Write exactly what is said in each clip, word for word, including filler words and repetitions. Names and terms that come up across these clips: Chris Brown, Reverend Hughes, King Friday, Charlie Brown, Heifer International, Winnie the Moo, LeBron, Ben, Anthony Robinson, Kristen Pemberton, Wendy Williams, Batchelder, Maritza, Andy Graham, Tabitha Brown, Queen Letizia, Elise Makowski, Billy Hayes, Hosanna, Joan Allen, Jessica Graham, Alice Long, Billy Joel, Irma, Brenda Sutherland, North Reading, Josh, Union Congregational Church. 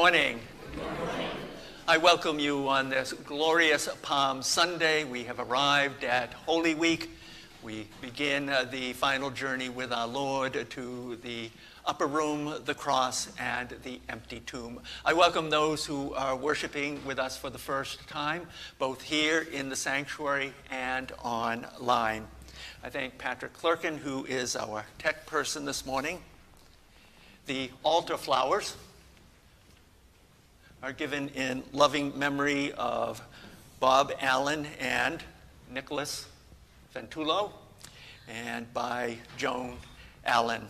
morning. Good morning. I welcome you on this glorious Palm Sunday. We have arrived at Holy Week. We begin uh, the final journey with our Lord to the upper room, the cross, and the empty tomb. I welcome those who are worshiping with us for the first time, both here in the sanctuary and online. I thank Patrick Clerkin, who is our tech person this morning. The altar flowers are given in loving memory of Bob Allen and Nicholas Ventulo, and by Joan Allen.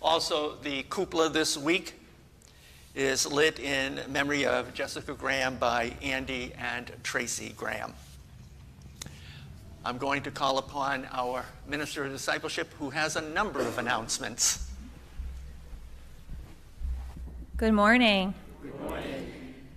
Also, the cupola this week is lit in memory of Jessica Graham by Andy and Tracy Graham. I'm going to call upon our Minister of Discipleship, who has a number of announcements. Good morning. Good morning.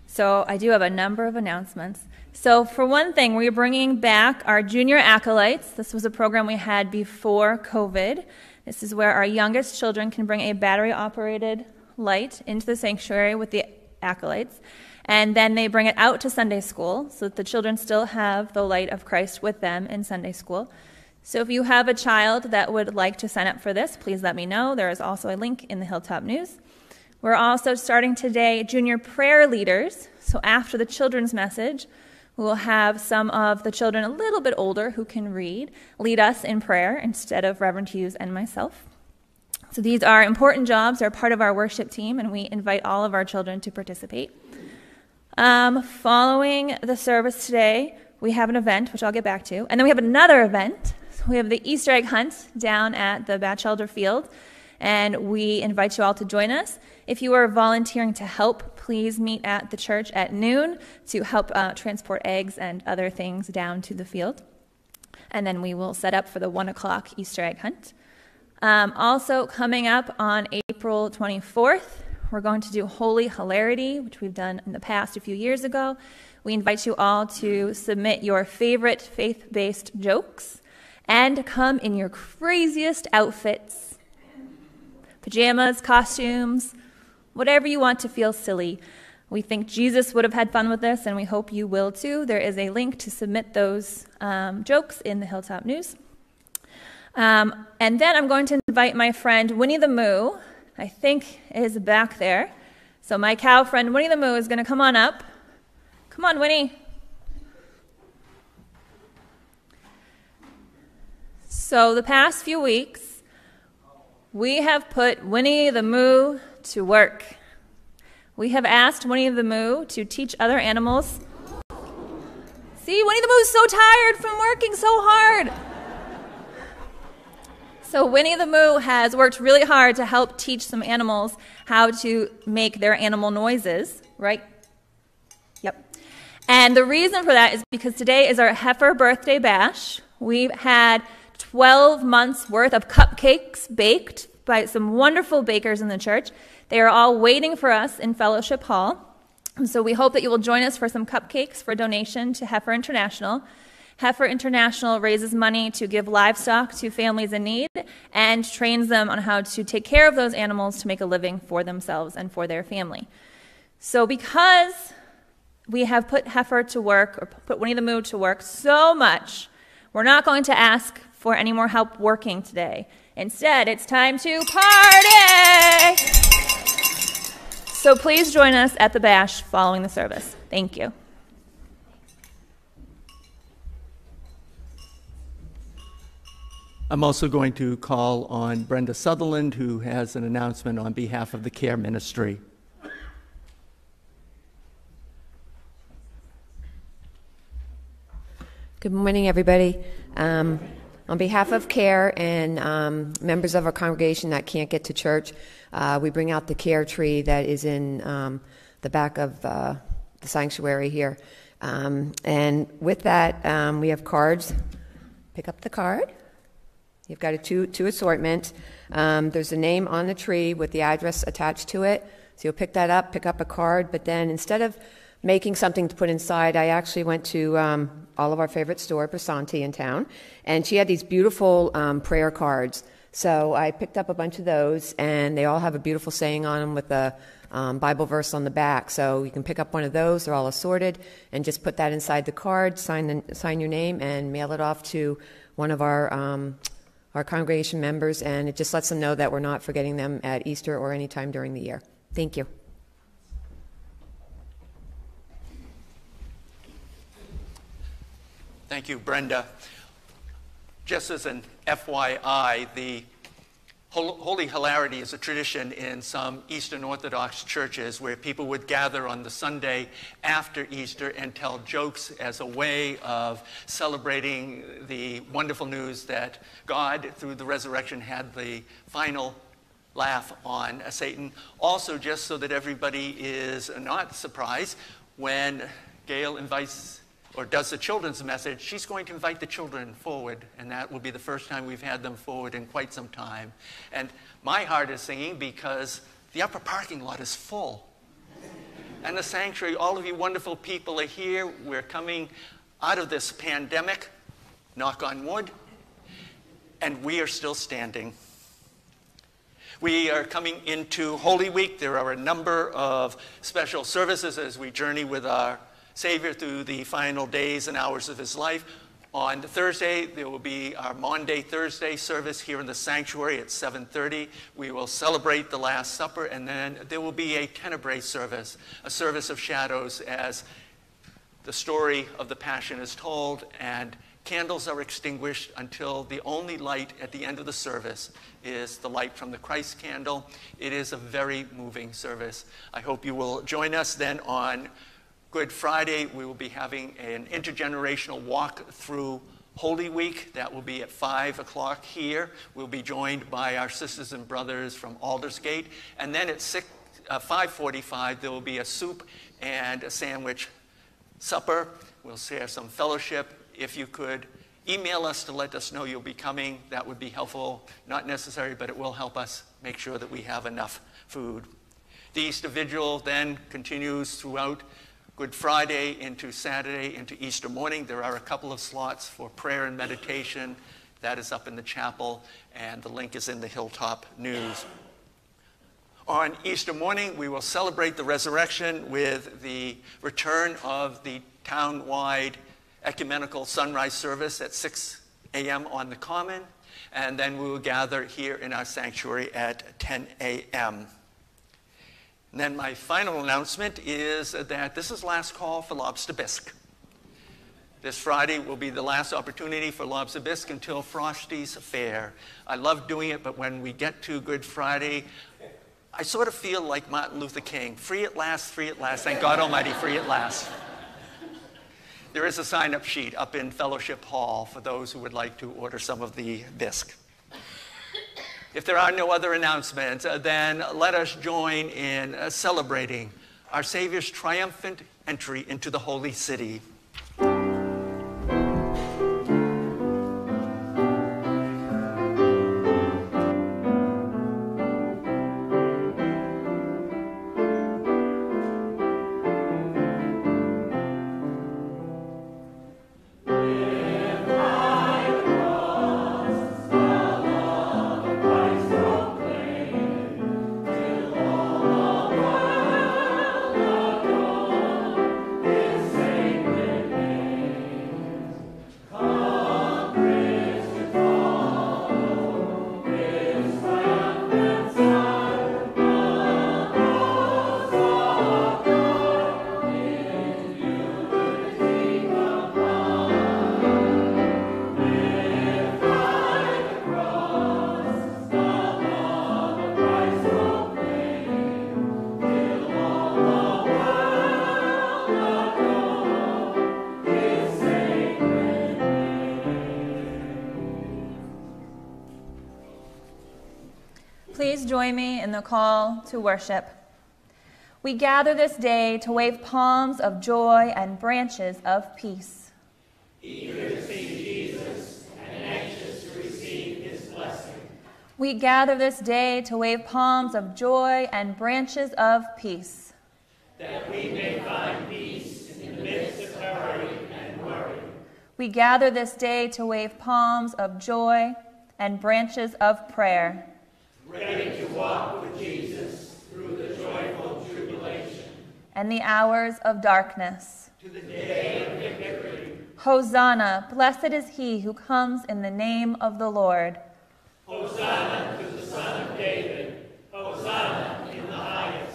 So I do have a number of announcements. So for one thing, we're bringing back our junior acolytes. This was a program we had before COVID. This is where our youngest children can bring a battery-operated light into the sanctuary with the acolytes, and then they bring it out to Sunday school so that the children still have the light of Christ with them in Sunday school. So if you have a child that would like to sign up for this, please let me know. There is also a link in the Hilltop News. We're also starting today junior prayer leaders. So after the children's message, we will have some of the children a little bit older who can read, lead us in prayer instead of Reverend Hughes and myself. So these are important jobs. They're part of our worship team, and we invite all of our children to participate. Um, following the service today, we have an event, which I'll get back to. And then we have another event. So we have the Easter egg hunt down at the Batchelder Field, and we invite you all to join us. If you are volunteering to help, please meet at the church at noon to help uh, transport eggs and other things down to the field. And then we will set up for the one o'clock Easter egg hunt. Um, also coming up on April twenty-fourth, we're going to do Holy Hilarity, which we've done in the past a few years ago. We invite you all to submit your favorite faith-based jokes and come in your craziest outfits, pajamas, costumes, whatever you want to feel silly. We think Jesus would have had fun with this, and we hope you will too. There is a link to submit those um, jokes in the Hilltop News. Um, and then I'm going to invite my friend Winnie the Moo, I think is back there. So my cow friend Winnie the Moo is going to come on up. Come on, Winnie. So the past few weeks, we have put Winnie the Moo to work. We have asked Winnie the Moo to teach other animals. See, Winnie the Moo is so tired from working so hard. So Winnie the Moo has worked really hard to help teach some animals how to make their animal noises, right? Yep. And the reason for that is because today is our heifer birthday bash. We've had twelve months worth of cupcakes baked by some wonderful bakers in the church. They are all waiting for us in Fellowship Hall. And so we hope that you will join us for some cupcakes for donation to Heifer International. Heifer International raises money to give livestock to families in need and trains them on how to take care of those animals to make a living for themselves and for their family. So because we have put Heifer to work, or put Winnie the Moo to work so much, we're not going to ask for any more help working today. Instead, it's time to party! So please join us at the bash following the service. Thank you. I'm also going to call on Brenda Sutherland, who has an announcement on behalf of the Care Ministry. Good morning, everybody. Um, On behalf of CARE and um, members of our congregation that can't get to church, uh, we bring out the CARE tree that is in um, the back of uh, the sanctuary here. Um, and with that, um, we have cards. Pick up the card. You've got a two, two assortment. Um, there's a name on the tree with the address attached to it. So you'll pick that up, pick up a card, but then instead of making something to put inside, I actually went to um, all of our favorite store, Prasanti, in town, and she had these beautiful um, prayer cards So I picked up a bunch of those, and they all have a beautiful saying on them with a um, Bible verse on the back. So you can pick up one of those. They're all assorted, and just put that inside the card, sign the, sign your name, and mail it off to one of our um, our congregation members, and it just lets them know that we're not forgetting them at Easter or any time during the year. Thank you. Thank you, Brenda. Just as an F Y I, the Holy Hilarity is a tradition in some Eastern Orthodox churches where people would gather on the Sunday after Easter and tell jokes as a way of celebrating the wonderful news that God, through the resurrection, had the final laugh on Satan. Also, just so that everybody is not surprised, when Gail invites or does the children's message, she's going to invite the children forward, and that will be the first time we've had them forward in quite some time. And my heart is singing because the upper parking lot is full. And the sanctuary, all of you wonderful people are here. We're coming out of this pandemic, knock on wood, and we are still standing. We are coming into Holy Week. There are a number of special services as we journey with our Savior through the final days and hours of his life. On Thursday, there will be our Maundy Thursday service here in the sanctuary at seven thirty. We will celebrate the Last Supper, and then there will be a Tenebrae service, a service of shadows as the story of the Passion is told, and candles are extinguished until the only light at the end of the service is the light from the Christ candle. It is a very moving service. I hope you will join us then on Good Friday. We will be having an intergenerational walk through Holy Week. That will be at five o'clock here. We'll be joined by our sisters and brothers from Aldersgate. And then at five forty-five, there will be a soup and a sandwich supper. We'll share some fellowship. If you could email us to let us know you'll be coming, that would be helpful. Not necessary, but it will help us make sure that we have enough food. The Easter Vigil then continues throughout Good Friday into Saturday into Easter morning. There are a couple of slots for prayer and meditation. That is up in the chapel, and the link is in the Hilltop News. On Easter morning, we will celebrate the resurrection with the return of the town-wide ecumenical sunrise service at six a m on the Common, and then we will gather here in our sanctuary at ten a m And then my final announcement is that this is last call for lobster bisque. This Friday will be the last opportunity for lobster bisque until Frosty's Fair. I love doing it, but when we get to Good Friday, I sort of feel like Martin Luther King. Free at last, free at last. Thank God Almighty, free at last. There is a sign-up sheet up in Fellowship Hall for those who would like to order some of the bisque. If there are no other announcements, uh, then let us join in uh, celebrating our Savior's triumphant entry into the Holy City. Join me in the call to worship. We gather this day to wave palms of joy and branches of peace. Eager to see Jesus and anxious to receive his blessing. We gather this day to wave palms of joy and branches of peace. That we may find peace in the midst of hurry and worry. We gather this day to wave palms of joy and branches of prayer. Ready to walk with Jesus through the joyful tribulation and the hours of darkness. To the day of victory. Hosanna, blessed is he who comes in the name of the Lord. Hosanna to the Son of David. Hosanna in the highest.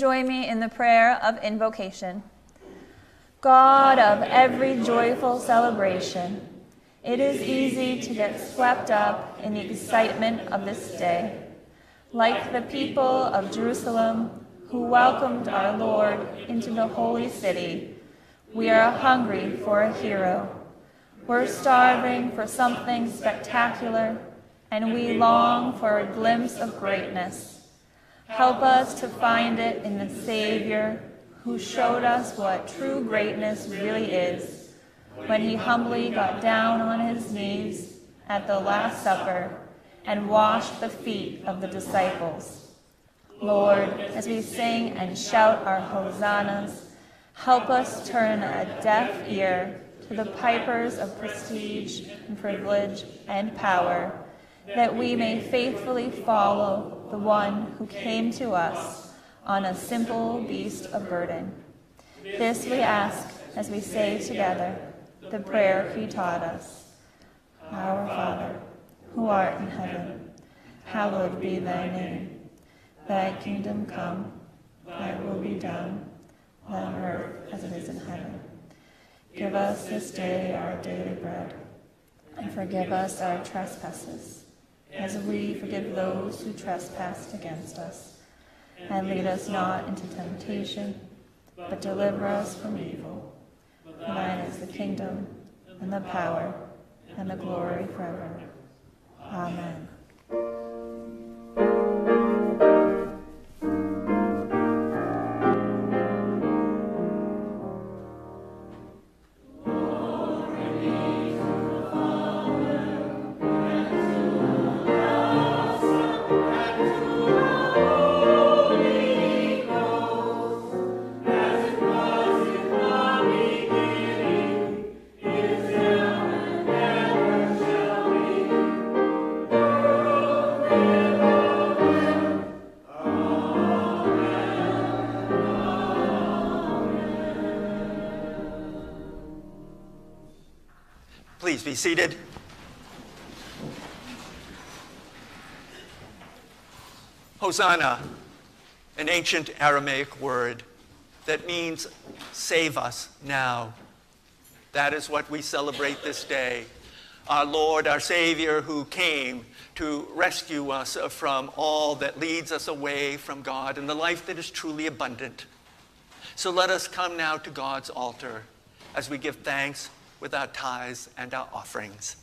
Join me in the prayer of invocation. God of every joyful celebration, it is easy to get swept up in the excitement of this day, like the people of Jerusalem who welcomed our Lord into the holy city. We are hungry for a hero. We're starving for something spectacular, and we long for a glimpse of greatness. Help us to find it in the Savior who showed us what true greatness really is when he humbly got down on his knees at the Last Supper and washed the feet of the disciples. Lord, as we sing and shout our hosannas, help us turn a deaf ear to the pipers of prestige and privilege and power, that we may faithfully follow the one who came to us on a simple beast of burden. This we ask as we say together the prayer he taught us. Our Father, who art in heaven, hallowed be thy name. Thy kingdom come, thy will be done, on earth as it is in heaven. Give us this day our daily bread, and forgive us our trespasses, as we forgive those who trespass against us. And lead us not into temptation, but deliver us from evil. For thine is the kingdom, and the power, and the glory forever. Amen. Please be seated. Hosanna, an ancient Aramaic word that means save us now. That is what we celebrate this day. our Lord, our Savior, who came to rescue us from all that leads us away from God and the life that is truly abundant. So let us come now to God's altar as we give thanks with our tithes and our offerings.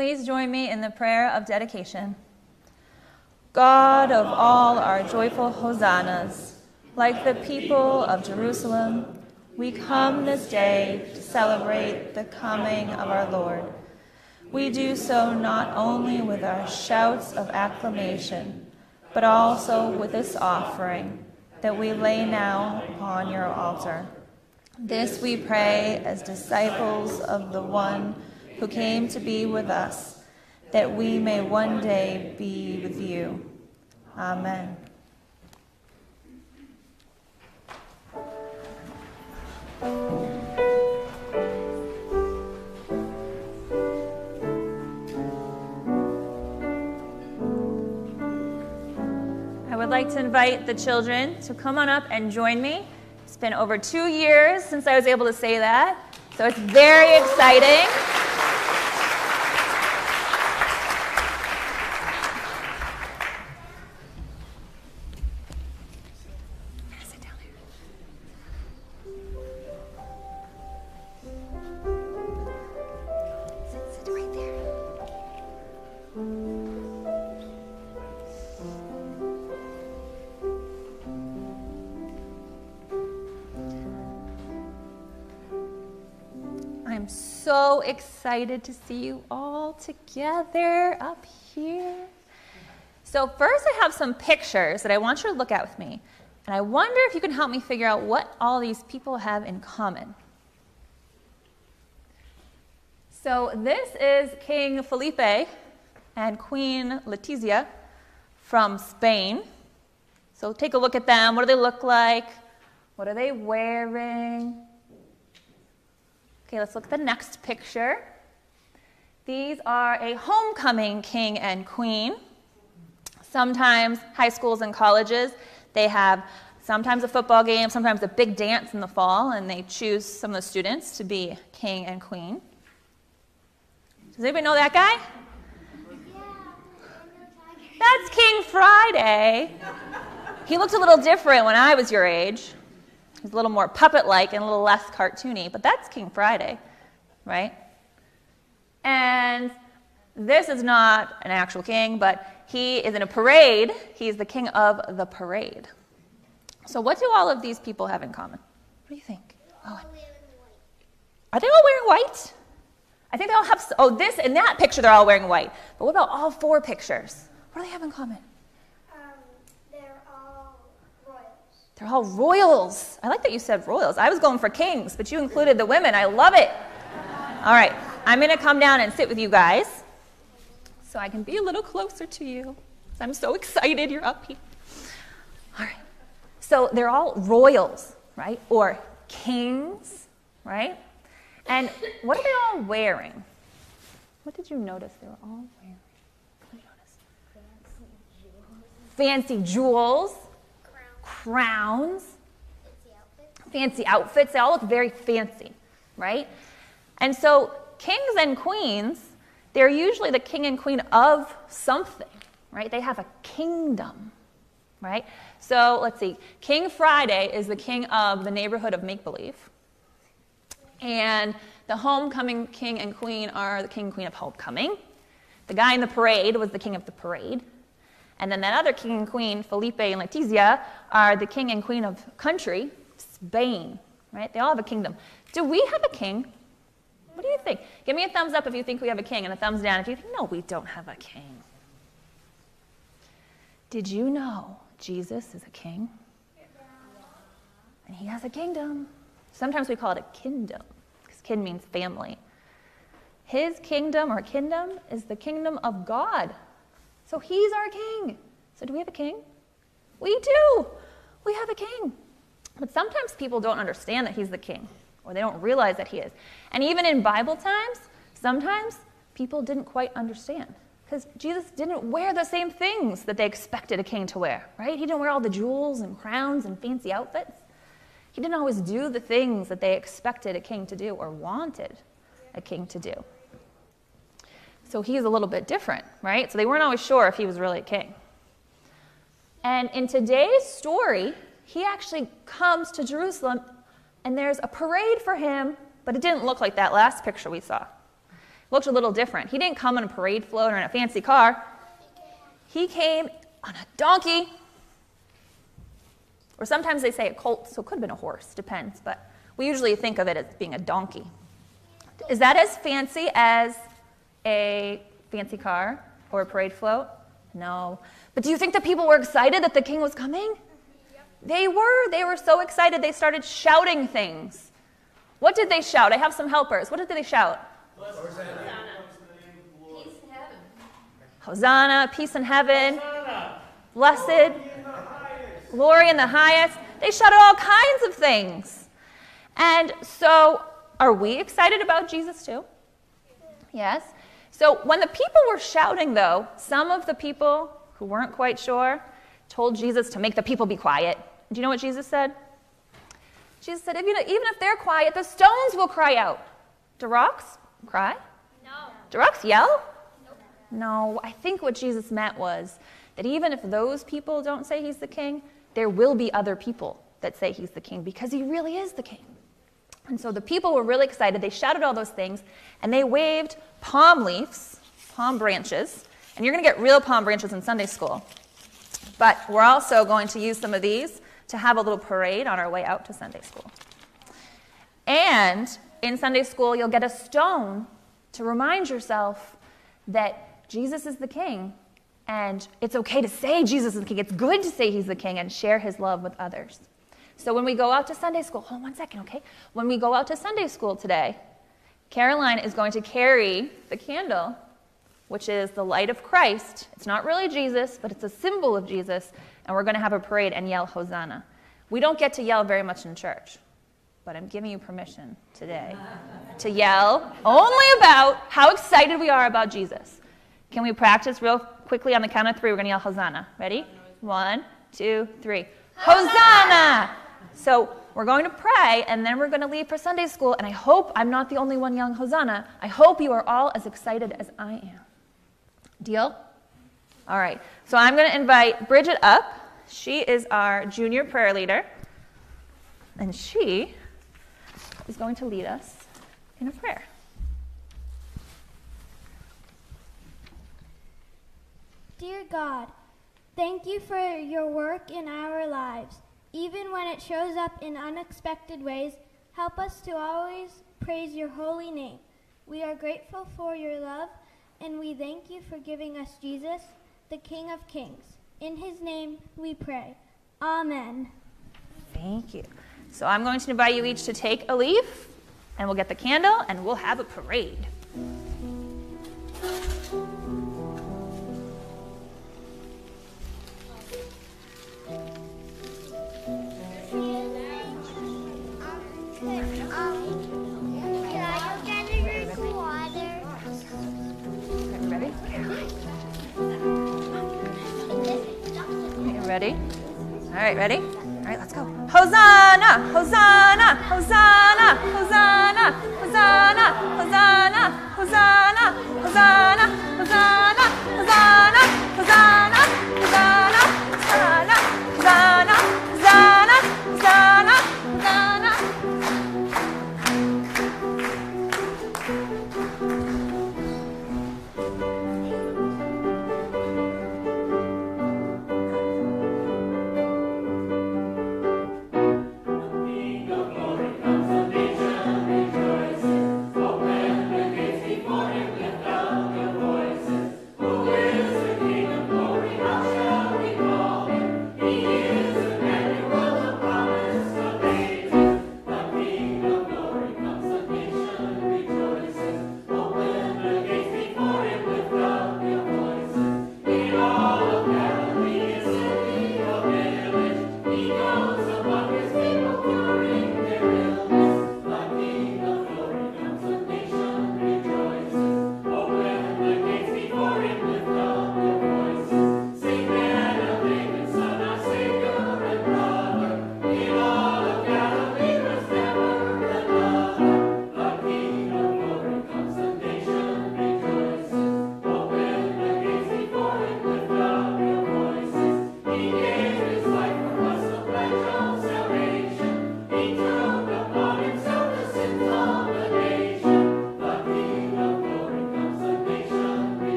please join me in the prayer of dedication. God of all our joyful hosannas, like the people of Jerusalem, we come this day to celebrate the coming of our Lord. We do so not only with our shouts of acclamation, but also with this offering that we lay now upon your altar. This we pray as disciples of the one who came to be with us, that we may one day be with you. Amen. I would like to invite the children to come on up and join me. It's been over two years since I was able to say that, so it's very exciting. So excited to see you all together up here. So first I have some pictures that I want you to look at with me, and I wonder if you can help me figure out what all these people have in common. So this is King Felipe and Queen Letizia from Spain. So take a look at them. What do they look like? What are they wearing? Okay, let's look at the next picture. These are a homecoming king and queen. Sometimes high schools and colleges, they have sometimes a football game, sometimes a big dance in the fall, and they choose some of the students to be king and queen. Does anybody know that guy? Yeah. That's King Friday. He looked a little different when I was your age. He's a little more puppet-like and a little less cartoony, but that's King Friday, right? And this is not an actual king, but he is in a parade. He's the king of the parade. So what do all of these people have in common? What do you think? Oh, are they all wearing white? I think they all have, oh, this and that picture, they're all wearing white. But what about all four pictures? What do they have in common? They're all royals. I like that you said royals. I was going for kings, but you included the women. I love it. All right, I'm going to come down and sit with you guys so I can be a little closer to you. I'm so excited you're up here. All right, so they're all royals, right? Or kings, right? And what are they all wearing? What did you notice they were all wearing? What did you notice? Fancy jewels. Fancy jewels. Crowns, fancy outfits. fancy outfits, they all look very fancy, right? And so kings and queens, they're usually the king and queen of something, right? They have a kingdom, right? So let's see, King Friday is the king of the neighborhood of make-believe, and the homecoming king and queen are the king and queen of homecoming. The guy in the parade was the king of the parade. And then that other king and queen, Felipe and Letizia, are the king and queen of country, Spain, right? They all have a kingdom. Do we have a king? What do you think? Give me a thumbs up if you think we have a king, and a thumbs down if you think, no, we don't have a king. Did you know Jesus is a king? And he has a kingdom. Sometimes we call it a kingdom, because kin means family. His kingdom or kingdom is the kingdom of God. So he's our king. So do we have a king? We do. We have a king. But sometimes people don't understand that he's the king, or they don't realize that he is. And even in Bible times, sometimes people didn't quite understand, because Jesus didn't wear the same things that they expected a king to wear, right? He didn't wear all the jewels and crowns and fancy outfits. He didn't always do the things that they expected a king to do or wanted a king to do. So he's a little bit different, right? So they weren't always sure if he was really a king. And in today's story, he actually comes to Jerusalem, and there's a parade for him, but it didn't look like that last picture we saw. looked a little different. He didn't come in a parade float or in a fancy car. He came on a donkey. Or sometimes they say a colt, so it could have been a horse, depends, but we usually think of it as being a donkey. Is that as fancy as a fancy car or a parade float? No. But do you think that people were excited that the king was coming? Yep. They were. They were so excited they started shouting things. What did they shout? I have some helpers. What did they shout? Hosanna. Peace in heaven. Hosanna, peace in heaven. Hosanna. Blessed. Glory in the highest. They shouted all kinds of things. And so are we excited about Jesus too? Yes. So when the people were shouting, though, some of the people who weren't quite sure told Jesus to make the people be quiet. Do you know what Jesus said? Jesus said, even if they're quiet, the stones will cry out. Do rocks cry? No. Do rocks yell? Nope. No. I think what Jesus meant was that even if those people don't say he's the king, there will be other people that say he's the king because he really is the king. And so the people were really excited. They shouted all those things, and they waved palm leaves, palm branches. And you're going to get real palm branches in Sunday school. But we're also going to use some of these to have a little parade on our way out to Sunday school. And in Sunday school, you'll get a stone to remind yourself that Jesus is the king. And it's okay to say Jesus is the king. It's good to say he's the king and share his love with others. So when we go out to Sunday school, hold on one second, okay? When we go out to Sunday school today, Caroline is going to carry the candle, which is the light of Christ. It's not really Jesus, but it's a symbol of Jesus, and we're going to have a parade and yell Hosanna. We don't get to yell very much in church, but I'm giving you permission today to yell only about how excited we are about Jesus. Can we practice real quickly on the count of three? We're going to yell Hosanna. Ready? One, two, three. Hosanna! So we're going to pray, and then we're going to leave for Sunday school, and I hope I'm not the only one yelling Hosanna. I hope you are all as excited as I am. Deal? All right. So I'm going to invite Bridget up. She is our junior prayer leader, and she is going to lead us in a prayer. Dear God, thank you for your work in our lives. Even when it shows up in unexpected ways, help us to always praise your holy name. We are grateful for your love, and we thank you for giving us Jesus, the King of Kings. In his name we pray. Amen. Thank you. So I'm going to invite you each to take a leaf, and we'll get the candle, and we'll have a parade. Ready? All right, ready? All right, let's go. Hosanna! Hosanna! Hosanna! Hosanna! Hosanna! Hosanna! Hosanna! Hosanna! Hosanna! Hosanna! Hosanna! Hosanna! Hosanna! Hosanna! Hosanna! Hosanna! Hosanna! Thank you.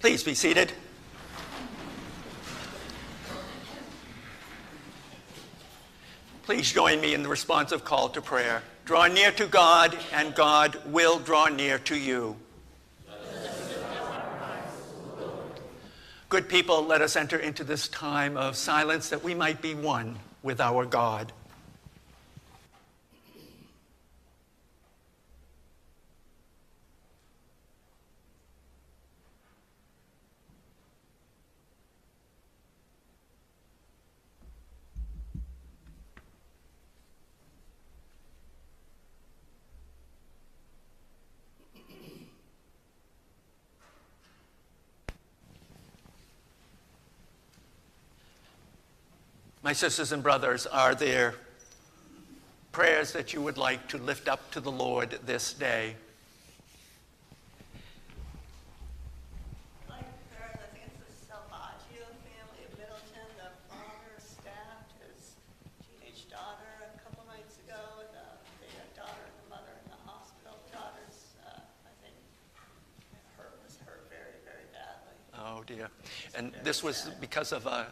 Please be seated. Please join me in the responsive call to prayer. Draw near to God, and God will draw near to you. Good people, let us enter into this time of silence that we might be one with our God. My sisters and brothers, are there prayers that you would like to lift up to the Lord this day? Like prayers against the Salvaggio family of Middleton. The father stabbed his teenage daughter a couple nights ago. The, the daughter and the mother in the hospital. The daughter's, uh, I think, hurt, was hurt very, very badly. Oh, dear. And this was sad. Because of a...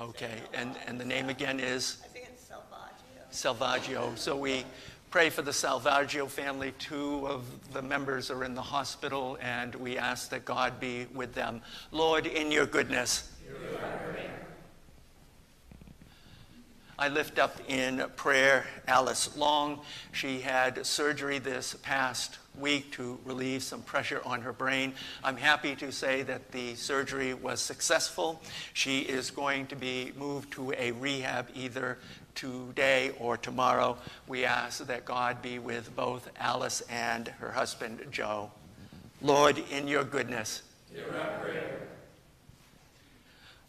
Okay, and, and the name again is? I think it's Salvaggio. Salvaggio. So we pray for the Salvaggio family. Two of the members are in the hospital, and we ask that God be with them. Lord, in your goodness, I lift up in prayer Alice Long. She had surgery this past week to relieve some pressure on her brain. I'm happy to say that the surgery was successful. She is going to be moved to a rehab either today or tomorrow. We ask that God be with both Alice and her husband, Joe. Lord, in your goodness, hear our prayer.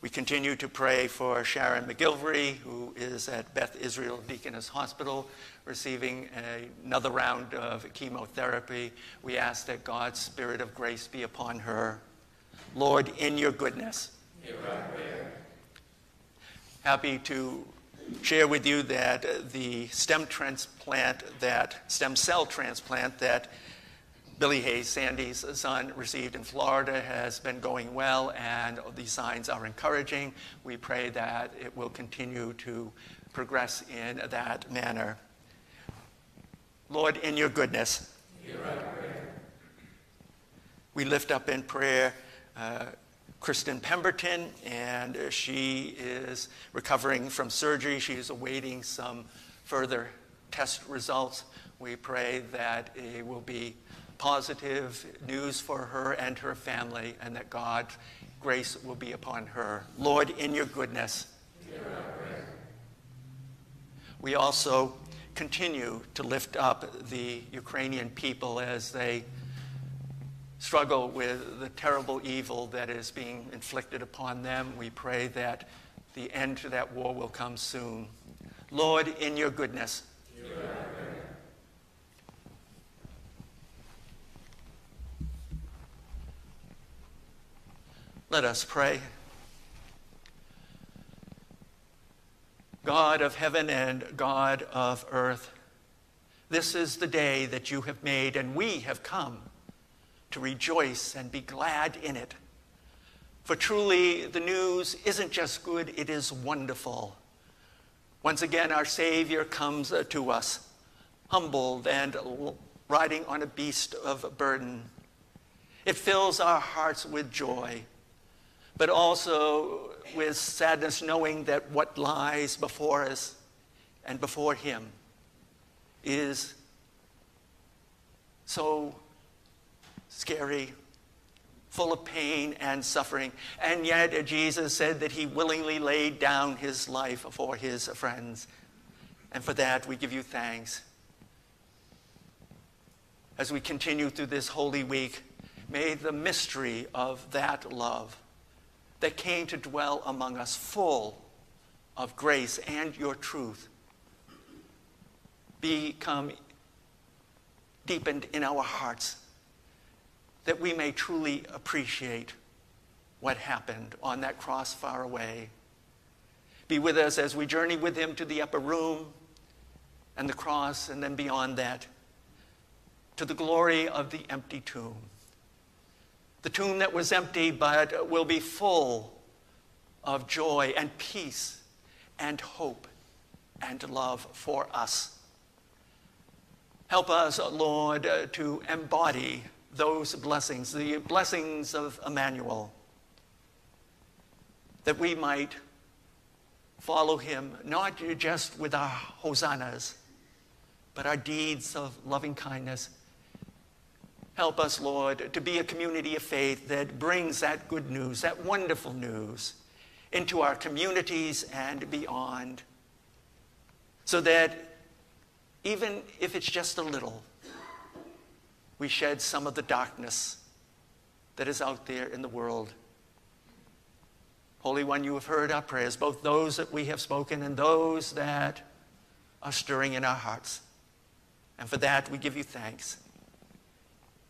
We continue to pray for Sharon McGilvery, who is at Beth Israel Deaconess Hospital, receiving a, another round of chemotherapy. We ask that God's spirit of grace be upon her. Lord, in your goodness, hear our prayer. Happy to share with you that the stem transplant, that stem cell transplant that Billy Hayes, Sandy's son, received in Florida has been going well, and these signs are encouraging. We pray that it will continue to progress in that manner. Lord, in your goodness, hear our prayer. We lift up in prayer uh, Kristen Pemberton, and she is recovering from surgery. She is awaiting some further test results. We pray that it will be positive news for her and her family, and that God's grace will be upon her. Lord, in your goodness, hear our prayer. We also continue to lift up the Ukrainian people as they struggle with the terrible evil that is being inflicted upon them. We pray that the end to that war will come soon. Lord, in your goodness, hear our prayer. Let us pray. God of heaven and God of earth, this is the day that you have made, and we have come to rejoice and be glad in it. For truly, the news isn't just good, it is wonderful. Once again, our Savior comes to us, humbled and riding on a beast of burden. It fills our hearts with joy, but also with sadness, knowing that what lies before us and before him is so scary, full of pain and suffering. And yet Jesus said that he willingly laid down his life for his friends. And for that, we give you thanks. As we continue through this Holy Week, may the mystery of that love that came to dwell among us, full of grace and your truth, become deepened in our hearts, that we may truly appreciate what happened on that cross far away. Be with us as we journey with him to the upper room and the cross, and then beyond that, to the glory of the empty tomb. The tomb that was empty, but will be full of joy and peace and hope and love for us. Help us, Lord, to embody those blessings, the blessings of Emmanuel, that we might follow him, not just with our hosannas, but our deeds of loving kindness. Help us, Lord, to be a community of faith that brings that good news, that wonderful news, into our communities and beyond, so that even if it's just a little, we shed some of the darkness that is out there in the world. Holy One, you have heard our prayers, both those that we have spoken and those that are stirring in our hearts. And for that, we give you thanks.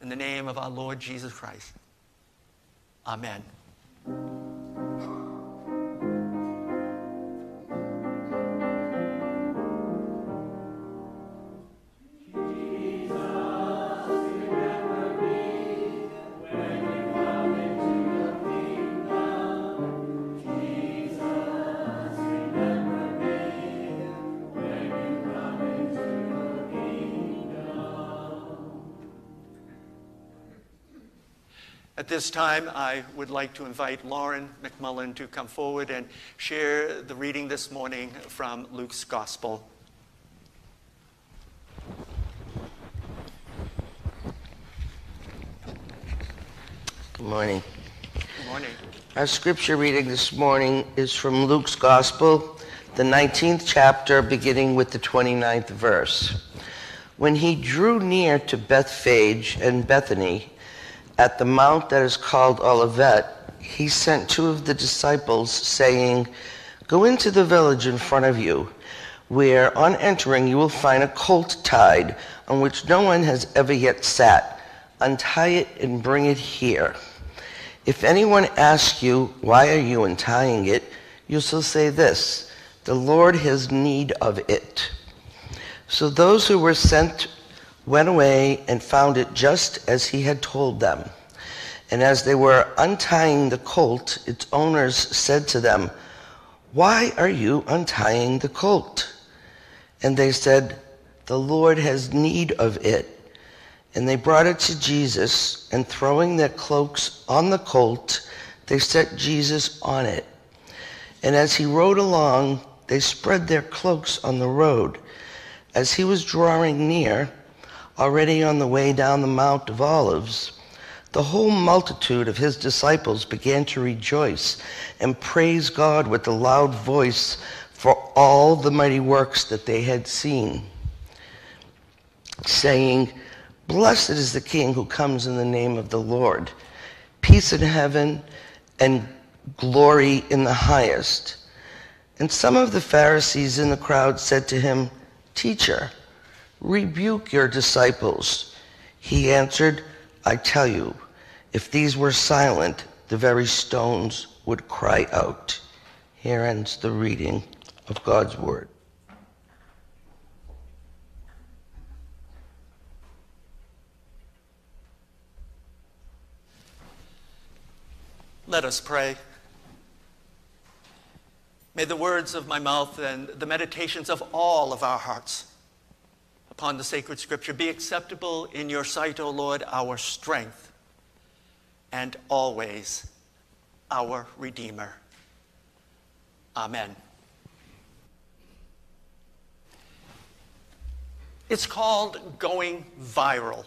In the name of our Lord Jesus Christ, amen. At this time, I would like to invite Lauren McMullen to come forward and share the reading this morning from Luke's Gospel. Good morning. Good morning. Our scripture reading this morning is from Luke's Gospel, the nineteenth chapter, beginning with the twenty-ninth verse. When he drew near to Bethphage and Bethany, at the mount that is called Olivet, he sent two of the disciples, saying, "Go into the village in front of you, where on entering you will find a colt tied, on which no one has ever yet sat. Untie it and bring it here. If anyone asks you, 'Why are you untying it?' you shall say this, 'The Lord has need of it.'" So those who were sent went away and found it just as he had told them. And as they were untying the colt, its owners said to them, "Why are you untying the colt?" And they said, "The Lord has need of it." And they brought it to Jesus, and throwing their cloaks on the colt, they set Jesus on it. And as he rode along, they spread their cloaks on the road. As he was drawing near, already on the way down the Mount of Olives, the whole multitude of his disciples began to rejoice and praise God with a loud voice for all the mighty works that they had seen, saying, "Blessed is the King who comes in the name of the Lord. Peace in heaven and glory in the highest." And some of the Pharisees in the crowd said to him, "Teacher, rebuke your disciples." He answered, "I tell you, if these were silent, the very stones would cry out." Here ends the reading of God's word. Let us pray. May the words of my mouth and the meditations of all of our hearts upon the sacred scripture be acceptable in your sight, O Lord, our strength and always our Redeemer. Amen. It's called going viral.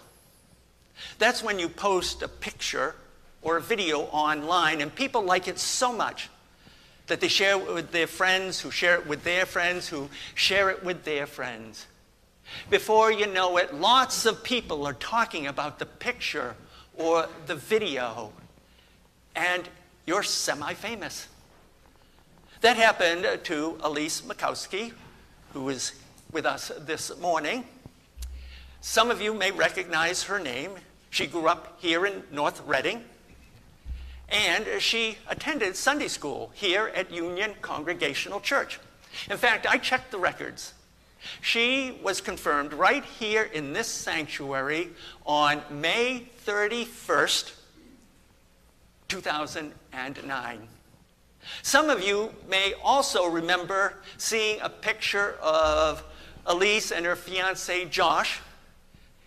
That's when you post a picture or a video online and people like it so much that they share it with their friends, who share it with their friends, who share it with their friends. Before you know it, lots of people are talking about the picture or the video, and you're semi-famous. That happened to Elise Makowski, who is with us this morning. Some of you may recognize her name. She grew up here in North Reading, and she attended Sunday school here at Union Congregational Church. In fact, I checked the records, She was confirmed right here in this sanctuary on May thirty-first, two thousand nine. Some of you may also remember seeing a picture of Elise and her fiancé, Josh,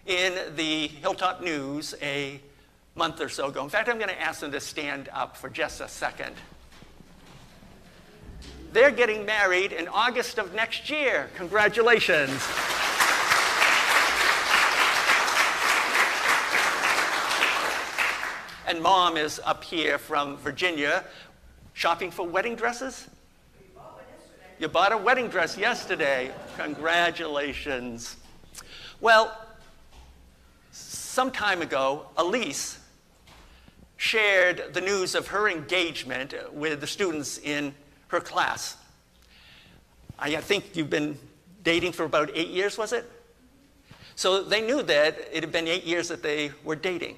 in the Hilltop News a month or so ago. In fact, I'm going to ask them to stand up for just a second. They're getting married in August of next year. Congratulations. And Mom is up here from Virginia, shopping for wedding dresses? You bought one yesterday. You bought a wedding dress yesterday. Congratulations. Well, some time ago, Elise shared the news of her engagement with the students in her class. I think you've been dating for about eight years, was it? So they knew that it had been eight years that they were dating.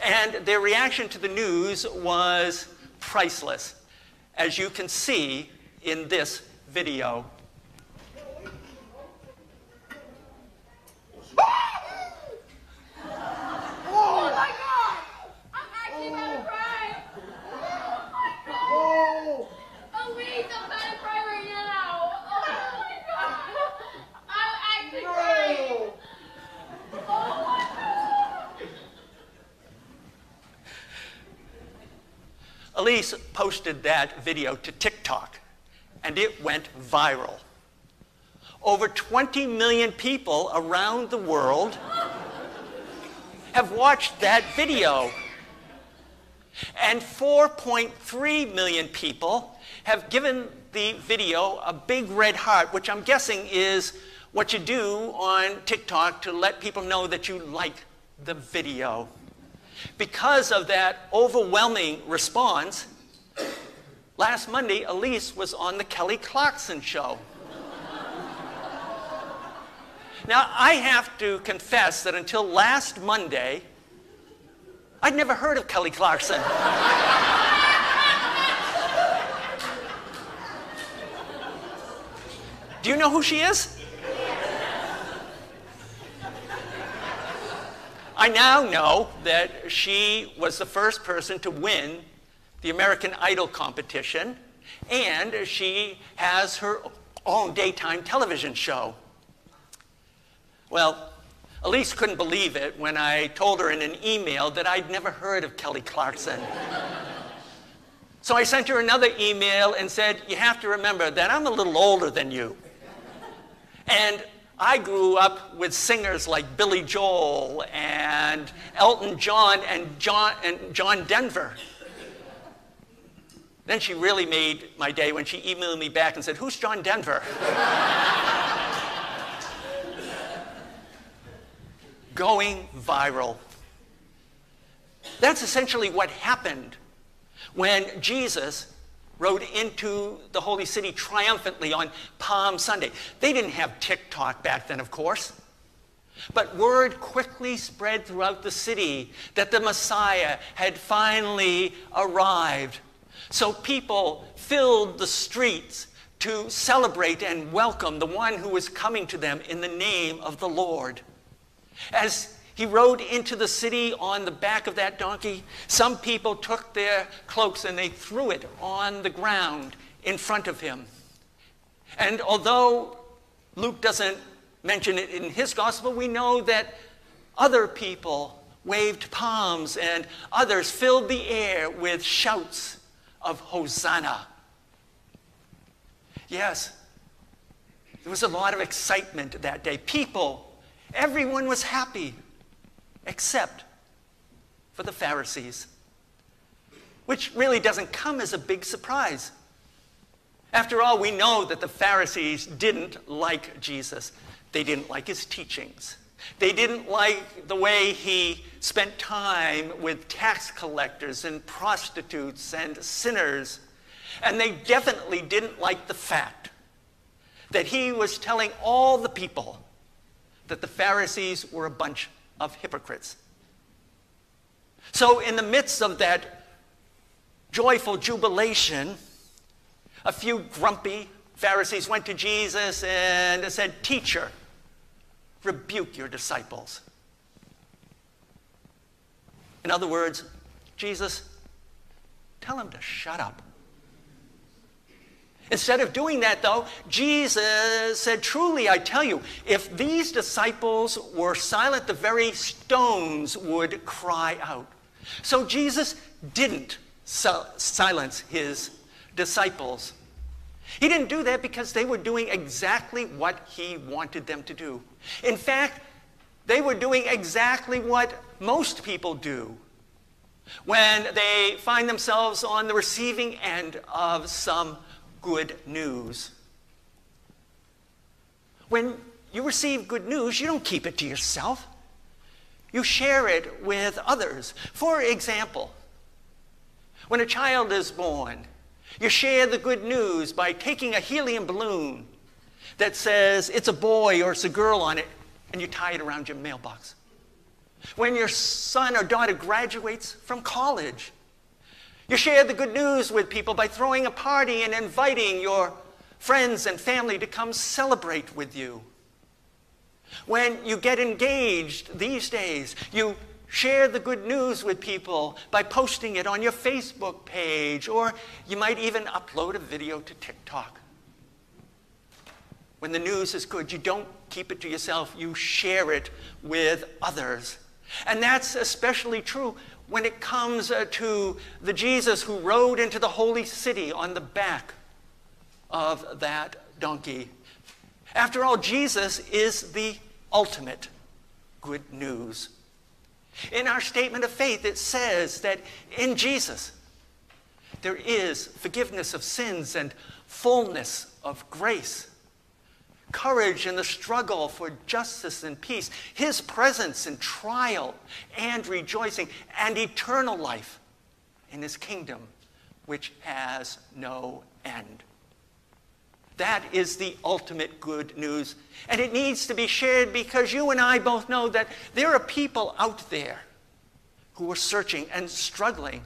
And their reaction to the news was priceless, as you can see in this video. Elise posted that video to TikTok, and it went viral. Over twenty million people around the world have watched that video, and four point three million people have given the video a big red heart, which I'm guessing is what you do on TikTok to let people know that you like the video. Because of that overwhelming response, last Monday, Elise was on the Kelly Clarkson show. Now, I have to confess that until last Monday, I'd never heard of Kelly Clarkson. Do you know who she is? I now know that she was the first person to win the American Idol competition, and she has her own daytime television show. Well, Elise couldn't believe it when I told her in an email that I'd never heard of Kelly Clarkson. So I sent her another email and said, you have to remember that I'm a little older than you. And I grew up with singers like Billy Joel and Elton John and John, and John Denver. Then she really made my day when she emailed me back and said, who's John Denver? Going viral. That's essentially what happened when Jesus rode into the Holy City triumphantly on Palm Sunday. They didn't have TikTok back then, of course. But word quickly spread throughout the city that the Messiah had finally arrived. So people filled the streets to celebrate and welcome the one who was coming to them in the name of the Lord. As He rode into the city on the back of that donkey. Some people took their cloaks and they threw it on the ground in front of him. And although Luke doesn't mention it in his gospel, we know that other people waved palms and others filled the air with shouts of Hosanna. Yes, there was a lot of excitement that day. People, everyone was happy, except for the Pharisees, which really doesn't come as a big surprise. After all, we know that the Pharisees didn't like Jesus. They didn't like his teachings. They didn't like the way he spent time with tax collectors and prostitutes and sinners. And they definitely didn't like the fact that he was telling all the people that the Pharisees were a bunch of hypocrites. So in the midst of that joyful jubilation, a few grumpy Pharisees went to Jesus and said, "Teacher, rebuke your disciples." In other words, Jesus, tell them to shut up. Instead of doing that, though, Jesus said, "Truly, I tell you, if these disciples were silent, the very stones would cry out." So Jesus didn't silence his disciples. He didn't do that because they were doing exactly what he wanted them to do. In fact, they were doing exactly what most people do when they find themselves on the receiving end of some good news. When you receive good news, you don't keep it to yourself. You share it with others. For example, when a child is born, you share the good news by taking a helium balloon that says it's a boy or it's a girl on it, and you tie it around your mailbox. When your son or daughter graduates from college, you share the good news with people by throwing a party and inviting your friends and family to come celebrate with you. When you get engaged these days, you share the good news with people by posting it on your Facebook page, or you might even upload a video to TikTok. When the news is good, you don't keep it to yourself. You share it with others. And that's especially true when it comes to the Jesus who rode into the holy city on the back of that donkey. After all, Jesus is the ultimate good news. In our statement of faith, it says that in Jesus, there is forgiveness of sins and fullness of grace, courage in the struggle for justice and peace, his presence in trial and rejoicing, and eternal life in his kingdom, which has no end. That is the ultimate good news, and it needs to be shared because you and I both know that there are people out there who are searching and struggling.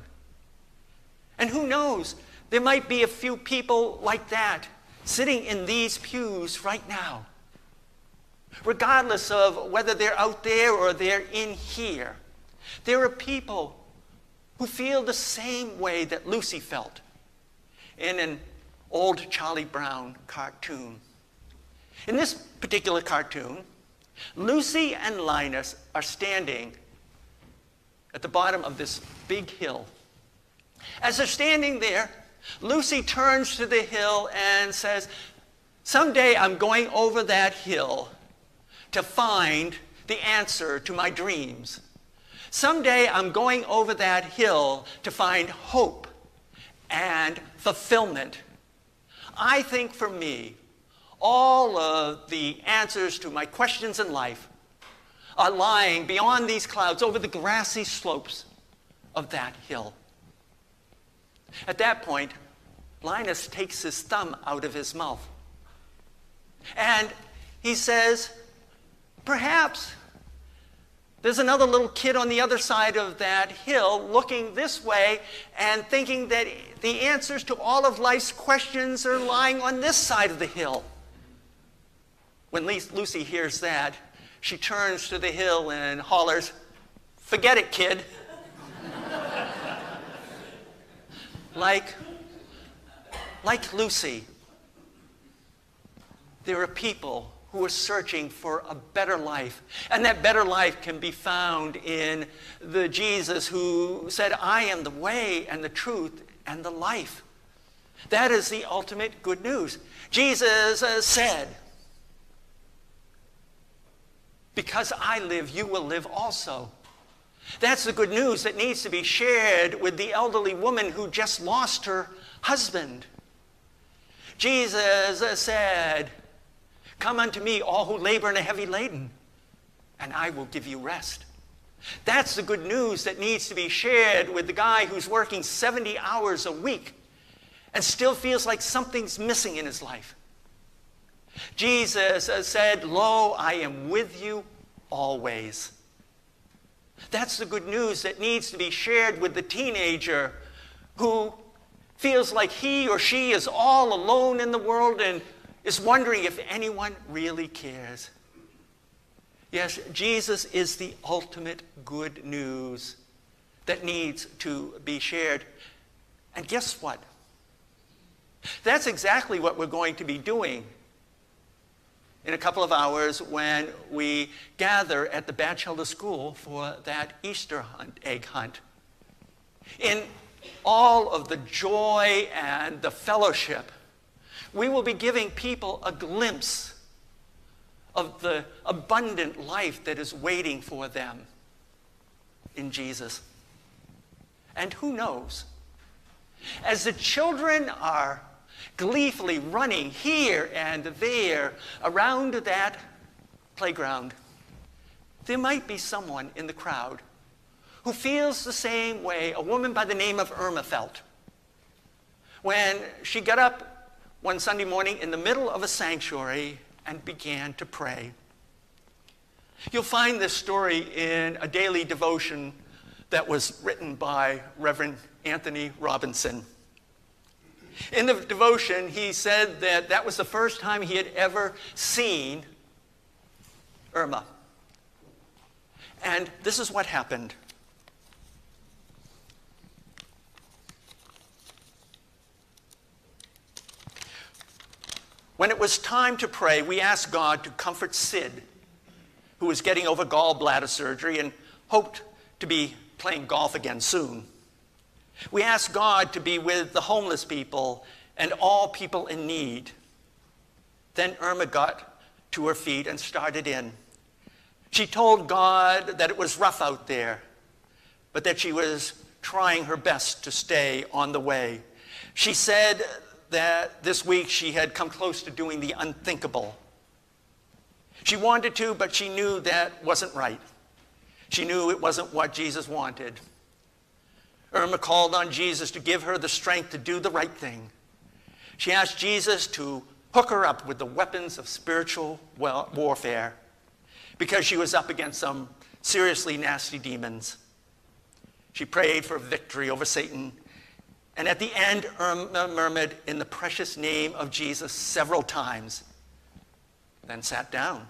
And who knows, there might be a few people like that sitting in these pews right now. Regardless of whether they're out there or they're in here, there are people who feel the same way that Lucy felt in an old Charlie Brown cartoon. In this particular cartoon, Lucy and Linus are standing at the bottom of this big hill. As they're standing there, Lucy turns to the hill and says, "Someday I'm going over that hill to find the answer to my dreams. Someday I'm going over that hill to find hope and fulfillment. I think for me, all of the answers to my questions in life are lying beyond these clouds over the grassy slopes of that hill." At that point, Linus takes his thumb out of his mouth and he says, "Perhaps there's another little kid on the other side of that hill looking this way and thinking that the answers to all of life's questions are lying on this side of the hill." When Lucy hears that, she turns to the hill and hollers, "Forget it, kid." Like, like Lucy, there are people who are searching for a better life. And that better life can be found in the Jesus who said, "I am the way and the truth and the life." That is the ultimate good news. Jesus said, "Because I live, you will live also." That's the good news that needs to be shared with the elderly woman who just lost her husband. Jesus said, "Come unto me, all who labor and are heavy laden, and I will give you rest." That's the good news that needs to be shared with the guy who's working seventy hours a week and still feels like something's missing in his life. Jesus said, "Lo, I am with you always." That's the good news that needs to be shared with the teenager who feels like he or she is all alone in the world and is wondering if anyone really cares. Yes, Jesus is the ultimate good news that needs to be shared. And guess what? That's exactly what we're going to be doing in a couple of hours when we gather at the Batchelder School for that Easter hunt, egg hunt. In all of the joy and the fellowship, we will be giving people a glimpse of the abundant life that is waiting for them in Jesus. And who knows? As the children are gleefully running here and there around that playground, there might be someone in the crowd who feels the same way a woman by the name of Irma felt when she got up one Sunday morning in the middle of a sanctuary and began to pray. You'll find this story in a daily devotion that was written by Reverend Anthony Robinson. In the devotion, he said that that was the first time he had ever seen Irma. And this is what happened. When it was time to pray, we asked God to comfort Sid, who was getting over gallbladder surgery and hoped to be playing golf again soon. We asked God to be with the homeless people and all people in need. Then Irma got to her feet and started in. She told God that it was rough out there, but that she was trying her best to stay on the way. She said that this week she had come close to doing the unthinkable. She wanted to, but she knew that wasn't right. She knew it wasn't what Jesus wanted. Irma called on Jesus to give her the strength to do the right thing. She asked Jesus to hook her up with the weapons of spiritual warfare because she was up against some seriously nasty demons. She prayed for victory over Satan. And at the end, Irma murmured in the precious name of Jesus several times, then sat down.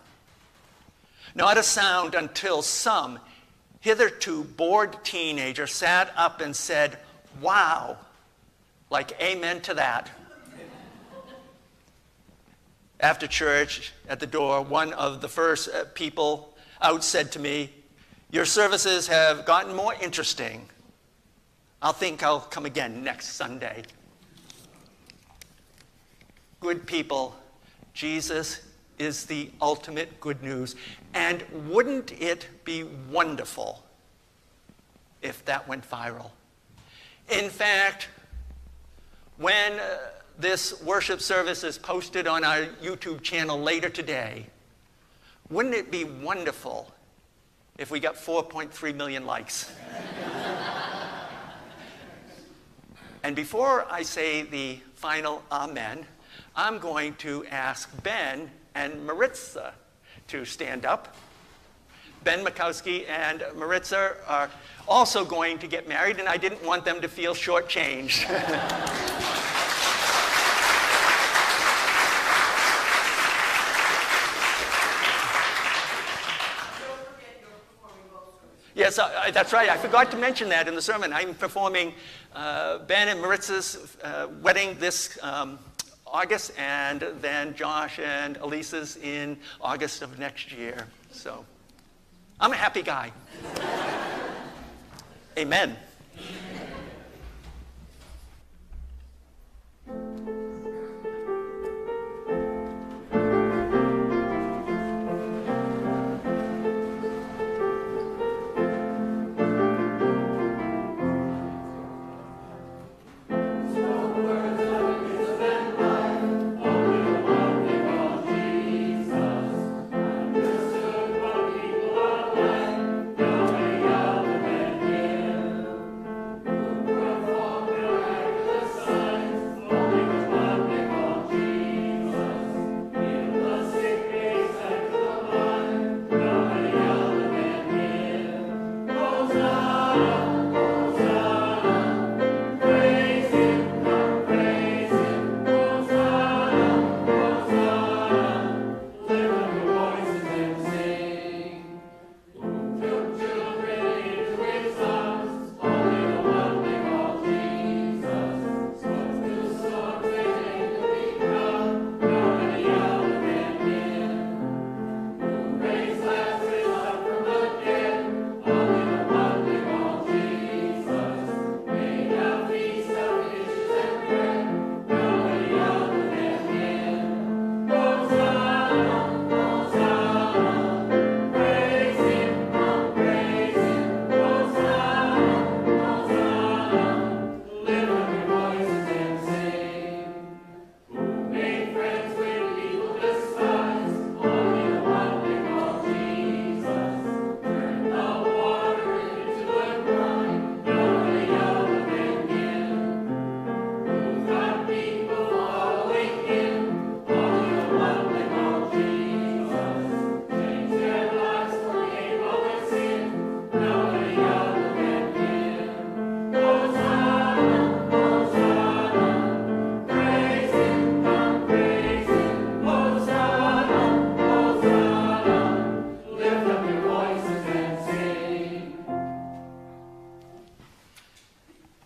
Not a sound until some hitherto bored teenager sat up and said, "Wow," like amen to that. After church, at the door, one of the first people out said to me, "Your services have gotten more interesting. I'll think I'll come again next Sunday." Good people, Jesus is the ultimate good news. And wouldn't it be wonderful if that went viral? In fact, when uh, this worship service is posted on our YouTube channel later today, wouldn't it be wonderful if we got four point three million likes? And before I say the final amen, I'm going to ask Ben and Maritza to stand up. Ben Makowski and Maritza are also going to get married, and I didn't want them to feel shortchanged. Yes, I, I, that's right. I forgot to mention that in the sermon. I'm performing uh, Ben and Maritza's uh, wedding this um, August, and then Josh and Elise's in August of next year. So I'm a happy guy. Amen. Praise him.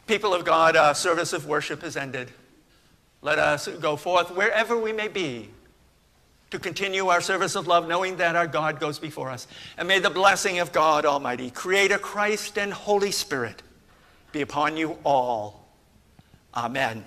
People of God, our service of worship has ended. Let us go forth wherever we may be to continue our service of love, knowing that our God goes before us. And may the blessing of God Almighty, Creator Christ and Holy Spirit, be upon you all. Amen.